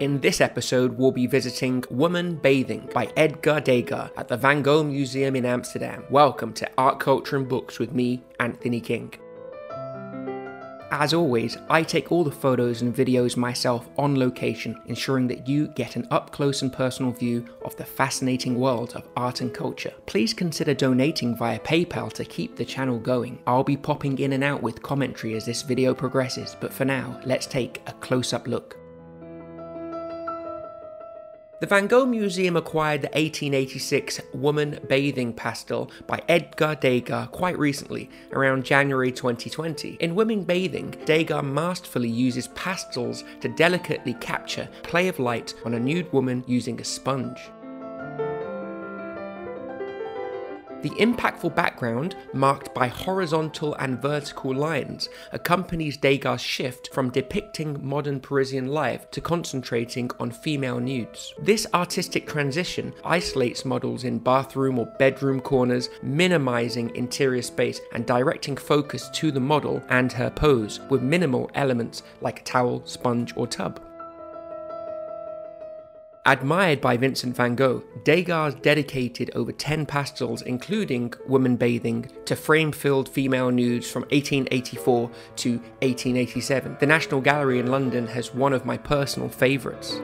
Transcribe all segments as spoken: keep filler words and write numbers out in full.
In this episode, we'll be visiting Woman Bathing by Edgar Degas at the Van Gogh Museum in Amsterdam. Welcome to Art, Culture and Books with me, Anthony King. As always, I take all the photos and videos myself on location, ensuring that you get an up-close and personal view of the fascinating world of art and culture. Please consider donating via PayPal to keep the channel going. I'll be popping in and out with commentary as this video progresses, but for now, let's take a close-up look. The Van Gogh Museum acquired the eighteen eighty-six Woman Bathing pastel by Edgar Degas quite recently, around January twenty twenty. In Woman Bathing, Degas masterfully uses pastels to delicately capture play of light on a nude woman using a sponge. The impactful background, marked by horizontal and vertical lines, accompanies Degas' shift from depicting modern Parisian life to concentrating on female nudes. This artistic transition isolates models in bathroom or bedroom corners, minimizing interior space and directing focus to the model and her pose, with minimal elements like a towel, sponge, or tub. Admired by Vincent van Gogh, Degas dedicated over ten pastels, including Woman Bathing, to frame-filled female nudes from eighteen eighty-four to eighteen eighty-seven. The National Gallery in London has one of my personal favourites.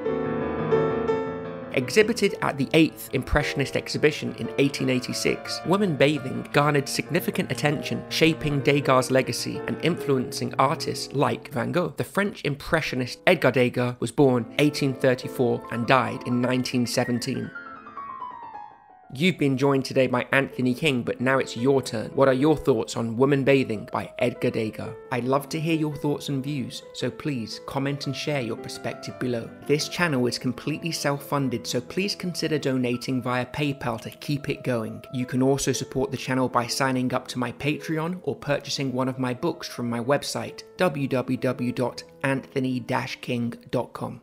Exhibited at the eighth Impressionist Exhibition in eighteen eighty-six, Woman Bathing garnered significant attention, shaping Degas' legacy and influencing artists like Van Gogh. The French Impressionist Edgar Degas was born eighteen thirty-four and died in nineteen seventeen. You've been joined today by Anthony King, but now it's your turn. What are your thoughts on Woman Bathing by Edgar Degas? I'd love to hear your thoughts and views, so please comment and share your perspective below. This channel is completely self-funded, so please consider donating via PayPal to keep it going. You can also support the channel by signing up to my Patreon or purchasing one of my books from my website, w w w dot anthony dash king dot com.